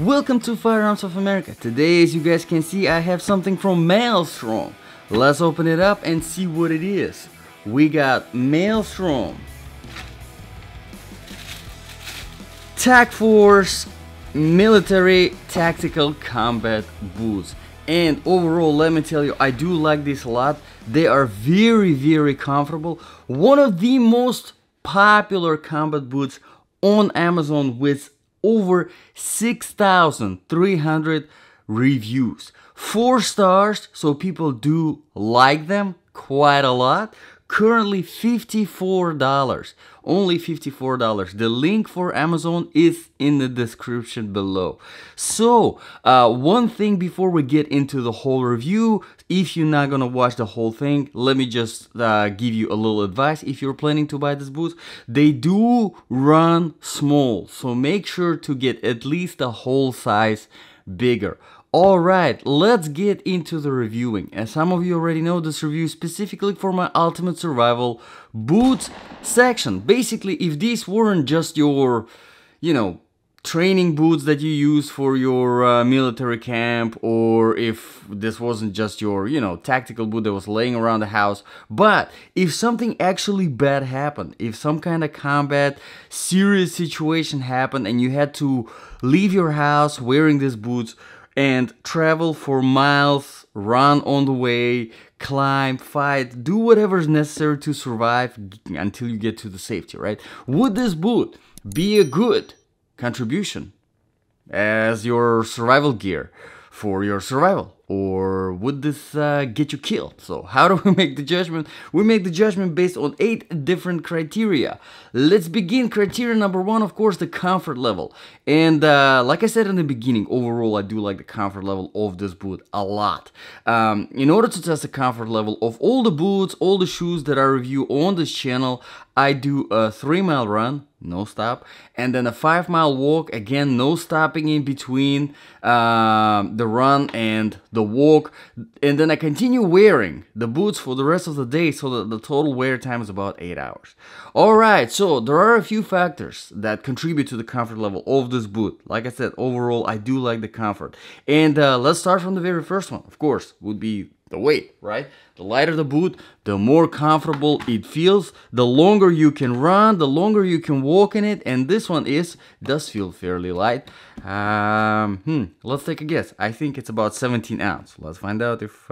Welcome to Firearms of America. Today, as you guys can see, I have something from Maelstrom. Let's open it up and see what it is. We got Maelstrom Tac Force Military Tactical Combat Boots. And overall, let me tell you, I do like this a lot. They are very, very comfortable. One of the most popular combat boots on Amazon with over 6,300 reviews, 4 stars, so people do like them quite a lot. Currently $54, only $54. The link for Amazon is in the description below. So one thing before we get into the whole review, if you're not gonna watch the whole thing, let me just give you a little advice. If you're planning to buy this boot, they do run small, so make sure to get at least a whole size bigger. Alright, let's get into the reviewing. As some of you already know, this review is specifically for my Ultimate Survival Boots section. Basically, if these weren't just your, you know, training boots that you use for your military camp, or if this wasn't just your, you know, tactical boot that was laying around the house, but if something actually bad happened, if some kind of combat serious situation happened and you had to leave your house wearing these boots and travel for miles, run on the way, climb, fight, do whatever is necessary to survive until you get to the safety, right? Would this boot be a good contribution as your survival gear for your survival, or would this get you killed? So how do we make the judgment? We make the judgment based on 8 different criteria. Let's begin. Criteria number 1, of course, the comfort level. And like I said in the beginning, overall I do like the comfort level of this boot a lot. In order to test the comfort level of all the boots, all the shoes that I review on this channel, I do a 3-mile run, no stop, and then a 5-mile walk, again no stopping in between the run and the walk, and then I continue wearing the boots for the rest of the day, so that the total wear time is about 8 hours. Alright, so there are a few factors that contribute to the comfort level of this boot. Like I said, overall I do like the comfort, and let's start from the very first one, of course, would be the weight, right? The lighter the boot, the more comfortable it feels. The longer you can run, the longer you can walk in it, and this one does feel fairly light. Let's take a guess. I think it's about 17 ounce. Let's find out if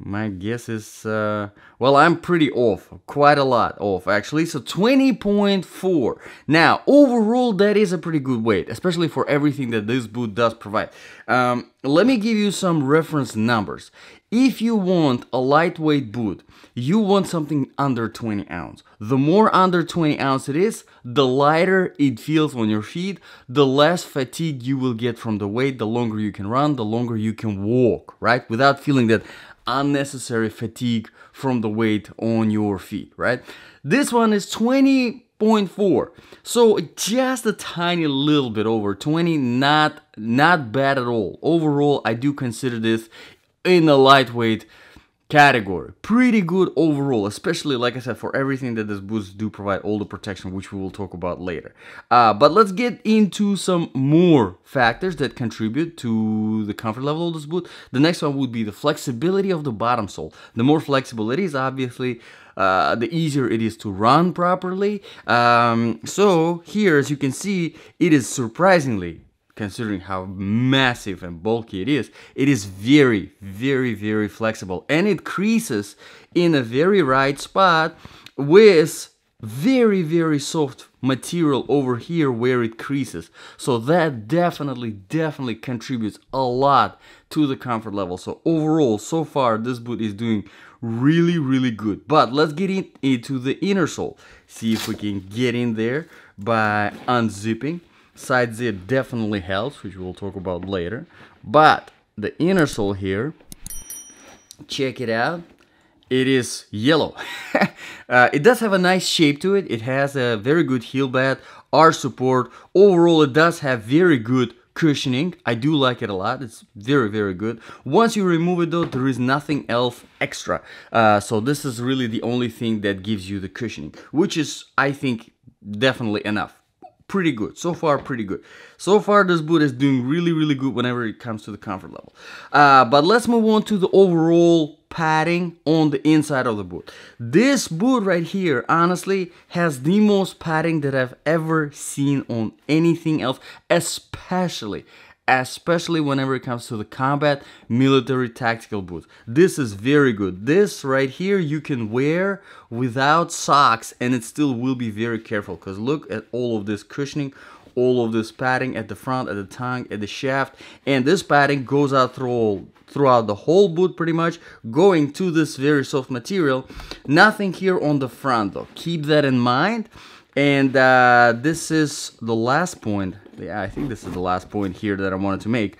my guess is well, I'm pretty off, quite a lot off actually, so 20.4. now overall that is a pretty good weight, especially for everything that this boot does provide. Let me give you some reference numbers. If you want a lightweight boot, you want something under 20 ounce. The more under 20 ounce it is, the lighter it feels on your feet, the less fatigue you will get from the weight, the longer you can run, the longer you can walk, right, without feeling that unnecessary fatigue from the weight on your feet, right? This one is 20.4, so just a tiny little bit over 20, not bad at all. Overall, I do consider this in the lightweight category. Pretty good overall, especially, like I said, for everything that these boots do provide, all the protection, which we will talk about later. But let's get into some more factors that contribute to the comfort level of this boot. The next one would be the flexibility of the bottom sole. The more flexible it is, obviously, the easier it is to run properly. So here, as you can see, it is surprisingly, considering how massive and bulky it is very, very, very flexible, and it creases in a very right spot with very, very soft material over here where it creases. So that definitely contributes a lot to the comfort level. So overall, so far, this boot is doing really good. But let's get into the inner sole, see if we can get in there by unzipping. Side zip definitely helps, which we'll talk about later, but the inner sole here, check it out, it is yellow. It does have a nice shape to it. It has a very good heel bed, arch support. Overall, it does have very good cushioning. I do like it a lot. It's very good. Once you remove it though, there is nothing else extra, so this is really the only thing that gives you the cushioning, which is, I think, definitely enough. pretty good. So far, pretty good. So far, this boot is doing really, really good whenever it comes to the comfort level. But let's move on to the overall padding on the inside of the boot. This boot right here, honestly, has the most padding that I've ever seen on anything else, especially whenever it comes to the combat military tactical boots. This is very good. This right here you can wear without socks and it still will be very careful, because look at all of this cushioning, all of this padding at the front, at the tongue, at the shaft, and this padding goes out throughout the whole boot pretty much, going to this very soft material. Nothing here on the front though, keep that in mind. And this is the last point. Yeah, I think this is the last point here that I wanted to make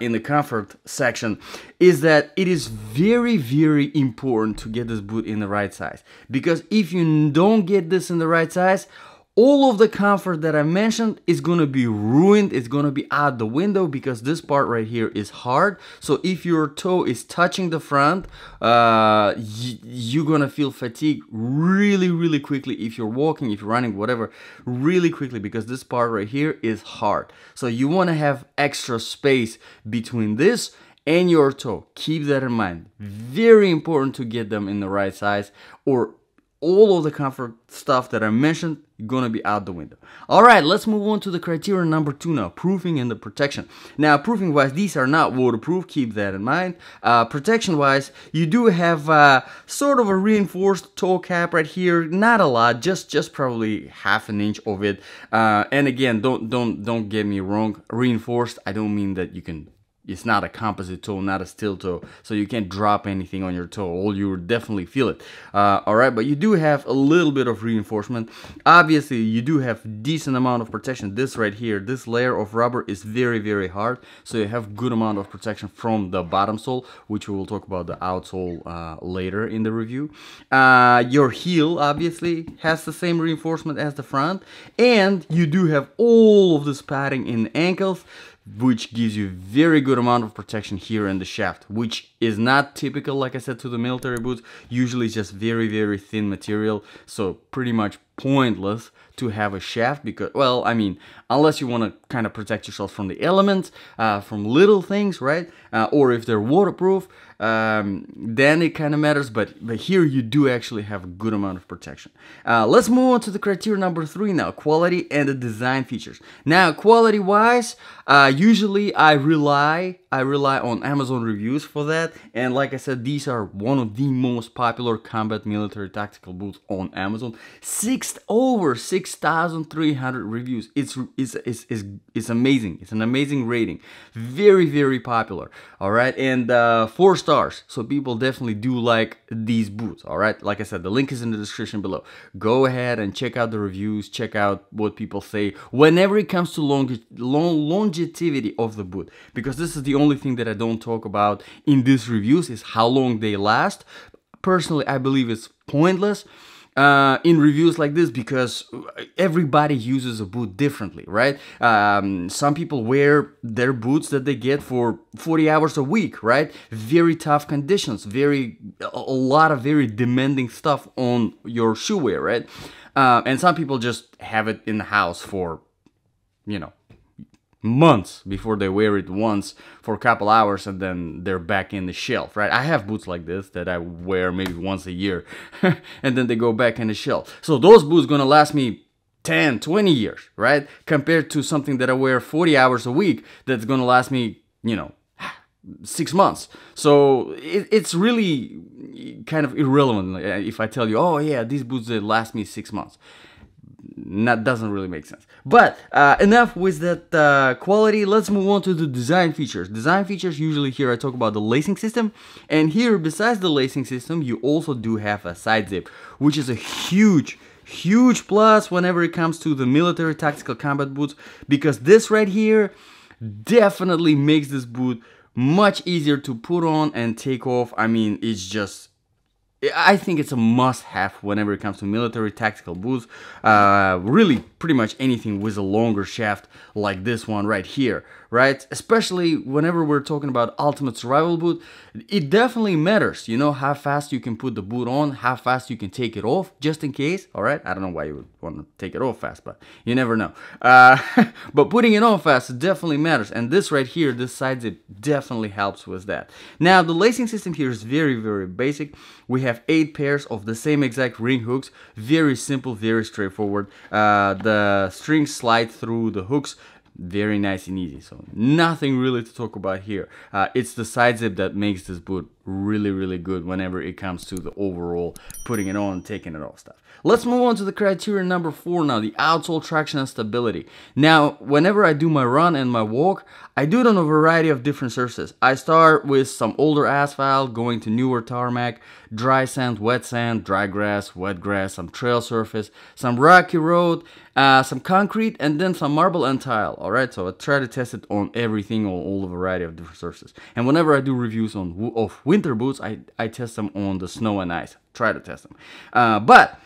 in the comfort section, is that it is very, very important to get this boot in the right size. Because if you don't get this in the right size, all of the comfort that I mentioned is going to be ruined. It's going to be out the window, because this part right here is hard. So if your toe is touching the front, you're going to feel fatigue really, really quickly. If you're walking, if you're running, whatever, really quickly, because this part right here is hard. So you want to have extra space between this and your toe. Keep that in mind. Very important to get them in the right size, or all of the comfort stuff that I mentioned gonna be out the window. Alright, let's move on to the criteria number 2 now, proofing and the protection. Now, proofing wise, these are not waterproof, keep that in mind. Protection wise, you do have sort of a reinforced toe cap right here, not a lot, just probably half an inch of it. And again, don't get me wrong, reinforced, I don't mean that you can, it's not a composite toe, not a steel toe, so you can't drop anything on your toe, or you would definitely feel it. Alright, but you do have a little bit of reinforcement. Obviously, you do have decent amount of protection. This right here, this layer of rubber is very, very hard, so you have good amount of protection from the bottom sole, which we will talk about the outsole later in the review. Your heel, obviously, has the same reinforcement as the front, and you do have all of this padding in the ankles, which gives you very good amount of protection here in the shaft, which is not typical, like I said, to the military boots. Usually it's just very, very thin material, so pretty much pointless to have a shaft, because, well, I mean, unless you want to kind of protect yourself from the elements, from little things, right? Or if they're waterproof, then it kind of matters, but here you do actually have a good amount of protection. Let's move on to the criteria number 3 now, quality and the design features. Now, quality wise, usually I rely on Amazon reviews for that, and like I said, these are one of the most popular combat military tactical boots on Amazon. Over 6,300 reviews. It's amazing. It's an amazing rating. Very, very popular. All right, and 4 stars. So people definitely do like these boots. All right, like I said, the link is in the description below. Go ahead and check out the reviews. Check out what people say whenever it comes to longevity of the boot, because this is the only thing that I don't talk about in these reviews, is how long they last. Personally, I believe it's pointless in reviews like this, because everybody uses a boot differently, right? Some people wear their boots that they get for 40 hours a week, right? Very tough conditions, a lot of very demanding stuff on your shoe wear, right? And some people just have it in the house for, you know, months before they wear it once for a couple hours, and then they're back in the shelf, right? I have boots like this that I wear maybe once a year and then they go back in the shelf. So those boots gonna last me 10, 20 years, right? Compared to something that I wear 40 hours a week that's gonna last me, you know, 6 months. So it's really kind of irrelevant if I tell you, oh yeah, these boots, they last me 6 months. That doesn't really make sense. But enough with that quality. Let's move on to the design features. Design features, usually here I talk about the lacing system, and here besides the lacing system you also do have a side zip, which is a huge plus whenever it comes to the military tactical combat boots, because this right here definitely makes this boot much easier to put on and take off. I mean, it's just, I think it's a must-have whenever it comes to military tactical boots. Really pretty much anything with a longer shaft like this one right here, right? Especially whenever we're talking about Ultimate Survival Boot, it definitely matters, you know, how fast you can put the boot on, how fast you can take it off, just in case, all right? I don't know why you would want to take it off fast, but you never know. But putting it on fast definitely matters, and this right here, this side zip definitely helps with that. Now, the lacing system here is very, very basic. We have 8 pairs of the same exact ring hooks, very simple, very straightforward. The strings slide through the hooks, very nice and easy, so nothing really to talk about here. It's the side zip that makes this boot really, really good whenever it comes to the overall putting it on, taking it off stuff. Let's move on to the criteria number 4 now, the outsole traction and stability. Now, whenever I do my run and my walk, I do it on a variety of different surfaces. I start with some older asphalt, going to newer tarmac, dry sand, dry grass, wet grass, some trail surface, some rocky road, some concrete, and then some marble and tile. Alright, so I try to test it on everything, on all the variety of different surfaces. And whenever I do reviews on winter boots, I test them on the snow and ice, try to test them. But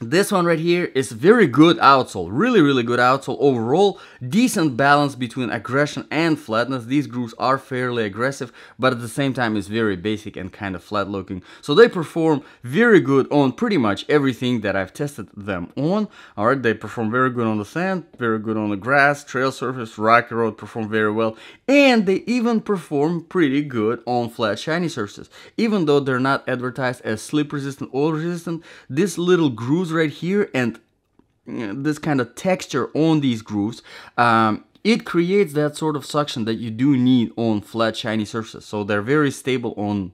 this one right here is very good outsole, really, really good outsole overall. Decent balance between aggression and flatness. These grooves are fairly aggressive, but at the same time it's very basic and kind of flat looking. So they perform very good on pretty much everything that I've tested them on. Alright, they perform very good on the sand, very good on the grass, trail surface, rocky road perform very well. And they even perform pretty good on flat shiny surfaces. Even though they're not advertised as slip resistant, oil resistant, this little groove right here and this kind of texture on these grooves, it creates that sort of suction that you do need on flat shiny surfaces. So they're very stable on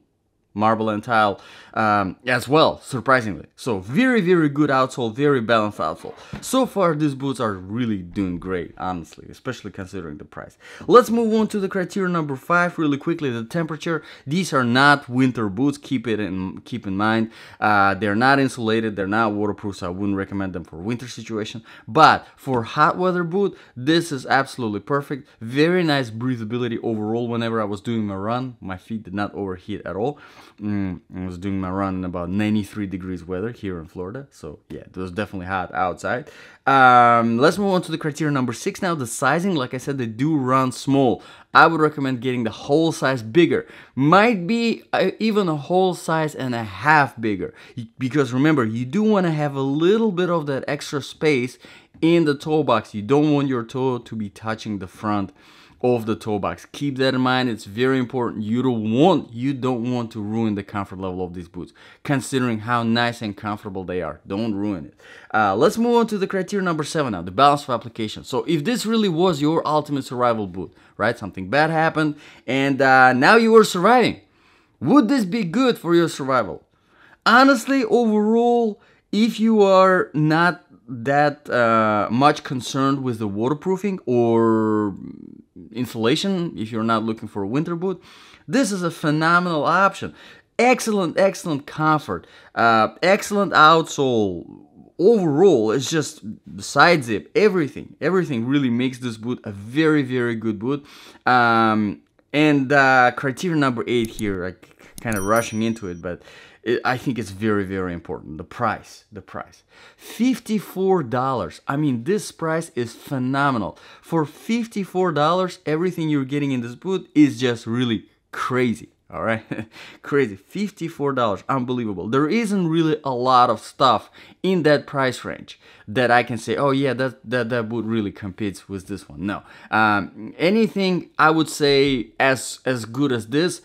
marble and tile as well, surprisingly. So very, very good outsole, very balanced outsole. So far these boots are really doing great, honestly, especially considering the price. Let's move on to the criteria number 5 really quickly, the temperature. These are not winter boots, keep in mind. They're not insulated, they're not waterproof, so I wouldn't recommend them for winter situation. But for hot weather boot, this is absolutely perfect. Very nice breathability overall. Whenever I was doing my run, my feet did not overheat at all. I was doing my run in about 93 degrees weather here in Florida, so yeah, it was definitely hot outside. Let's move on to the criteria number 6 now, the sizing. Like I said, they do run small. I would recommend getting the whole size bigger, might be even a whole size and a half bigger, because remember, you do want to have a little bit of that extra space in the toe box. You don't want your toe to be touching the front of the toe box. Keep that in mind, it's very important. You don't want to ruin the comfort level of these boots, considering how nice and comfortable they are. Don't ruin it. Let's move on to the criteria number 7 now, the balance of application. So if this really was your Ultimate Survival Boot, right, something bad happened and now you were surviving, would this be good for your survival? Honestly, overall, if you are not that much concerned with the waterproofing or insulation, if you're not looking for a winter boot, this is a phenomenal option. Excellent, excellent comfort, excellent outsole overall. It's just the side zip, everything really makes this boot a very, very good boot. Criteria number 8 here, like kind of rushing into it, but I think it's very, very important. The price. $54. I mean, this price is phenomenal. For $54, everything you're getting in this boot is just really crazy. All right, crazy. $54, unbelievable. There isn't really a lot of stuff in that price range that I can say, oh yeah, that boot really competes with this one. No, anything I would say as good as this,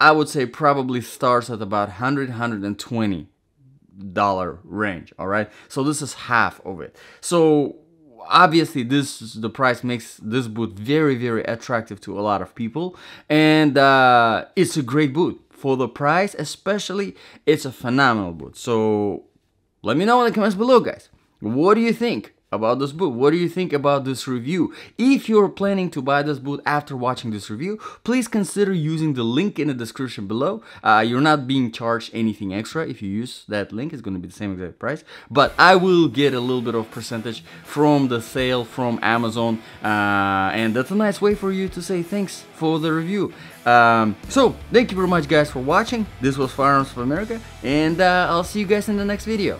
I would say probably starts at about $100–$120 range. All right, so this is half of it. So obviously the price makes this boot very, very attractive to a lot of people, and it's a great boot for the price. Especially, it's a phenomenal boot. So let me know in the comments below, guys. What do you think about this boot? What do you think about this review? If you're planning to buy this boot after watching this review, please consider using the link in the description below. You're not being charged anything extra if you use that link. It's going to be the same exact price, but I will get a little bit of percentage from the sale from Amazon, and that's a nice way for you to say thanks for the review. So thank you very much, guys, for watching. This was Firearms of America, and I'll see you guys in the next video.